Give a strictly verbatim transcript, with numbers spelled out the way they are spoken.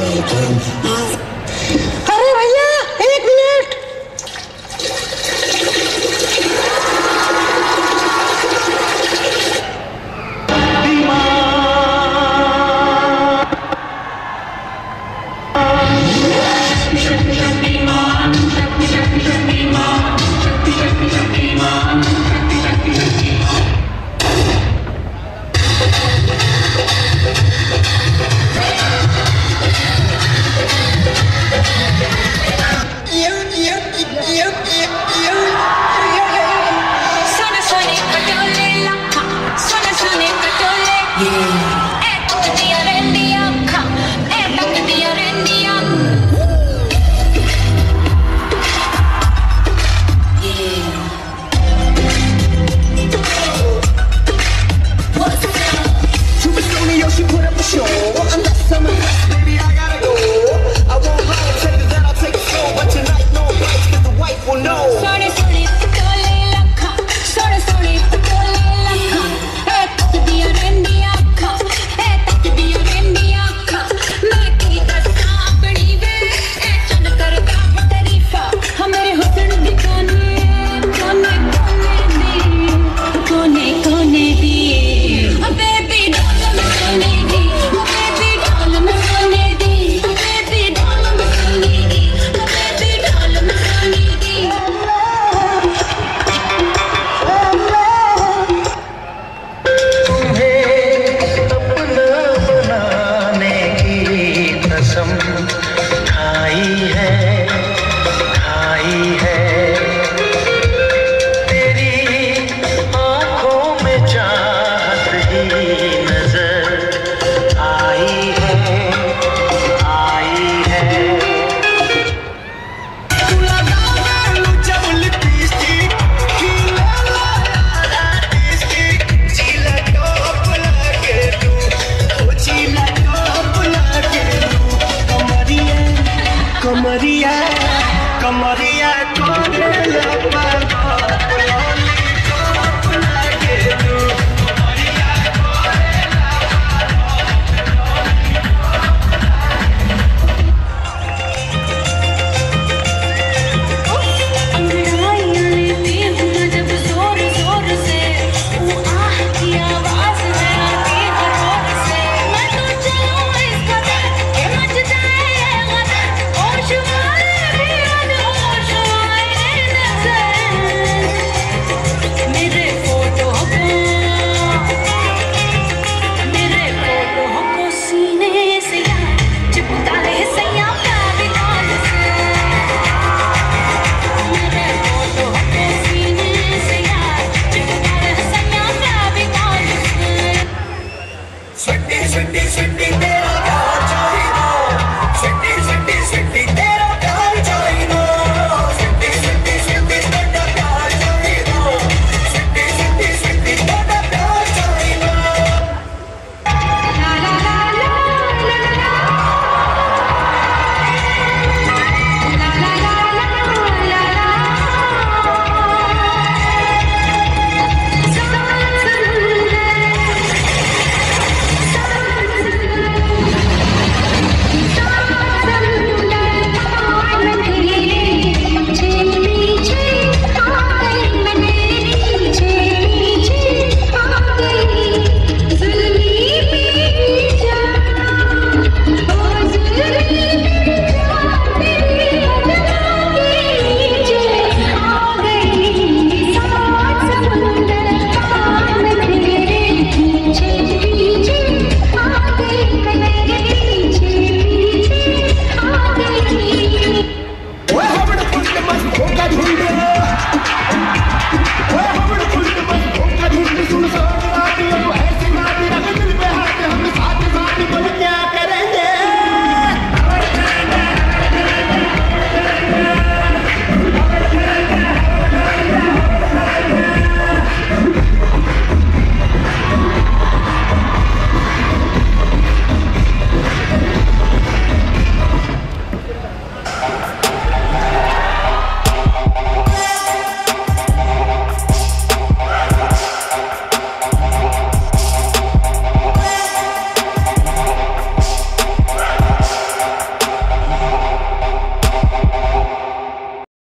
we can ask.